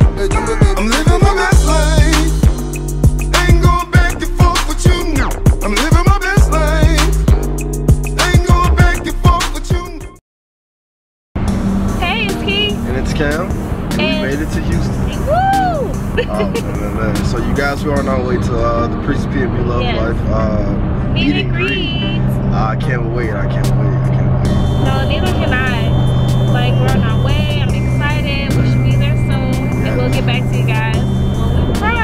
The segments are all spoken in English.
I'm living my best life. Ain't going back and forth with you now. I'm living my best life. Ain't going back and forth with you now. Hey, it's Key. And it's Cam. And we made it to Houston. Woo! So you guys, we are on our way to the Prissy P and We Love Life meet and greet. I can't wait. I can't wait. No, neither can I. Like, we're on our way. I'm excited. We should be there soon. Yes. And we'll get back to you guys when we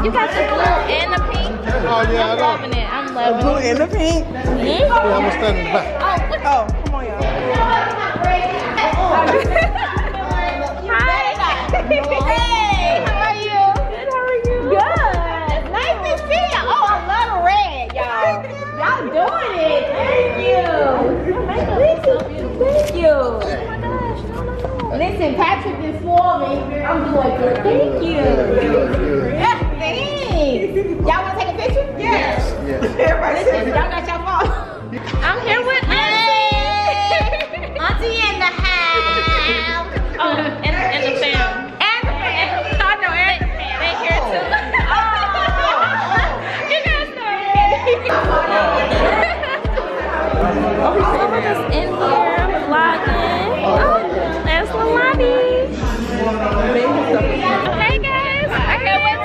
You got the blue and the pink. Oh yeah, I'm loving it. I'm loving it. The blue and the pink. Mm-hmm. Yeah, I'm gonna stand in the back. Oh, oh, come on, y'all. Hi. Hey, how are you? Good. How are you? Good. Nice to see you. Oh, I love red, y'all. Y'all doing it. Thank you. Your makeup is so beautiful. Thank you. Oh my gosh. No. Listen, Patrick is for me. I'm doing good. Thank you. Yeah. Y'all want to take a picture? Yes. Yes. Listen, y'all got your phone. I'm here with Auntie. Auntie in the house. Oh, and the fam. And the fam. I know Eric. They here too. You guys know it. Someone is in here vlogging. Oh, that's Leilani. Hey guys, I got one.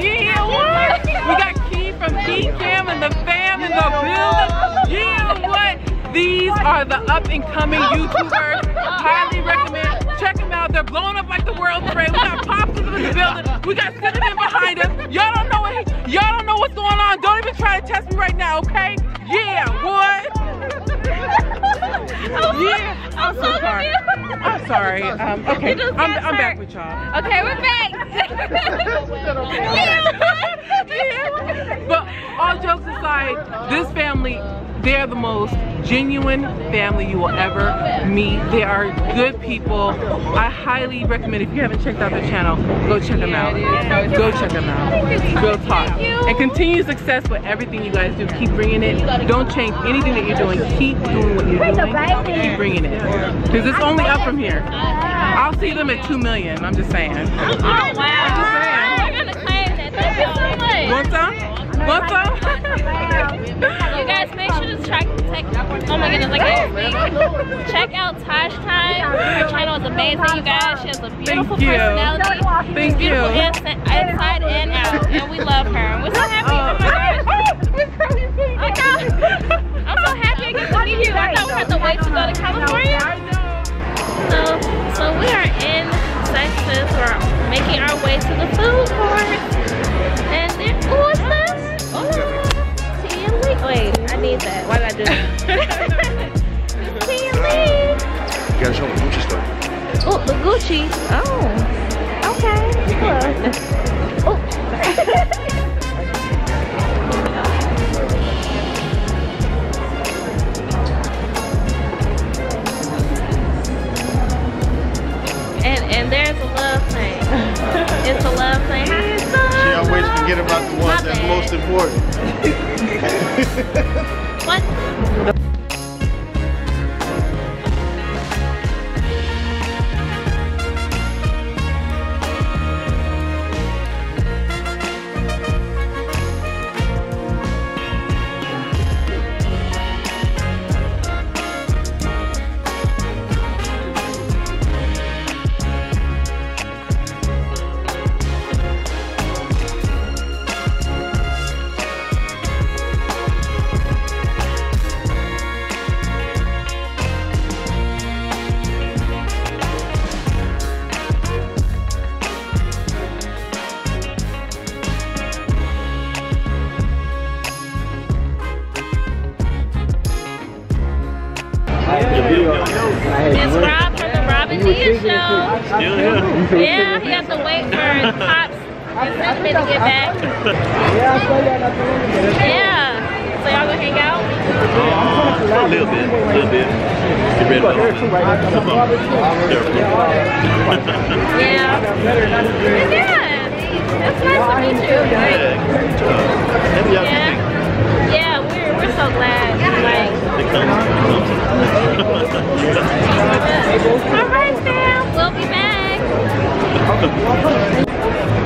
We got Key from Key Cam and the fam in the building. Yeah, what? These are the up and coming YouTubers. Highly recommend. Check them out. They're blowing up like the world today. We got Pops in people in the building. We got cinnamon behind us. Y'all don't know what, y'all don't know what's going on. Don't even try to test me right now, okay? Yeah, boy. Yeah. I'm so confused. I'm sorry. Okay, I'm back with y'all. Okay, we're back. Yeah. But all jokes aside, this family, they're the most genuine family you will ever meet. They are good people. I highly recommend, if you haven't checked out their channel, go check them out. Go check them out. Real talk. And continue success with everything you guys do. Keep bringing it. Don't change anything that you're doing. Keep doing what you're doing. Keep bringing it. Because it's only up from here. I'll see them at 2 million. I'm just saying. Oh, wow. I'm just saying. We're going to claim that. Thank you so much. Want some? Want some? You guys, make sure to check out Tosh Time. Her channel is amazing, you guys. She has a beautiful personality. Thank you. Inside and out. And we love her. And we're so happy. Oh my gosh. I'm so happy I get to meet you. I thought we had to wait to go to California. So we are in Texas. We're making our way to the food court. And then, ooh, it's nice. Wait, I need that. Why did I do that? You gotta show me the Gucci stuff. Oh, the Gucci. Oh. Okay. Cool. Oh. and there's a love thing. It's a love thing. She always forget about the ones that's most important. What? It's Rob from the Robin Dia Show. Still here. Yeah, he has to wait for his pops and cinnamon to get back. Yeah. So y'all gonna hang out? A little bit. Get ready Yeah. Yeah. It's nice to meet you. Right? Yeah. Yeah. We're so glad. Alright fam, we'll be back.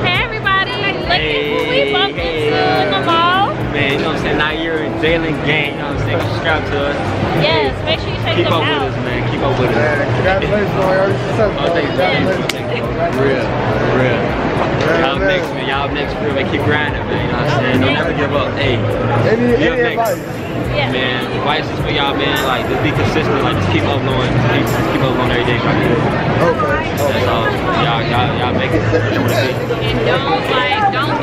Hey everybody, look at who we bumped into in the mall. Man, you know what I'm saying, now you're in Jalen gang, you know what I'm saying, subscribe to us. Yes, make sure you check them out. Keep up with us, man, keep up with us. Congratulations on everything. Real. Y'all next, man. Y'all next for real, man. Keep grinding, man. You know what I'm saying? Don't ever give up. Hey, give next. Yeah. Man, advice is for y'all, man. Like, just be consistent. Like, just keep uploading. Just keep uploading every day, right? Okay. That's all. Y'all make it. And don't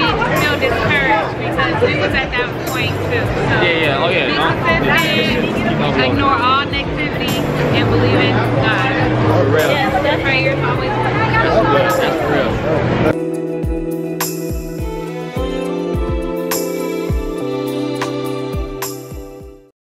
be discouraged because it was at that point too. So yeah. Oh yeah. Don't ignore all.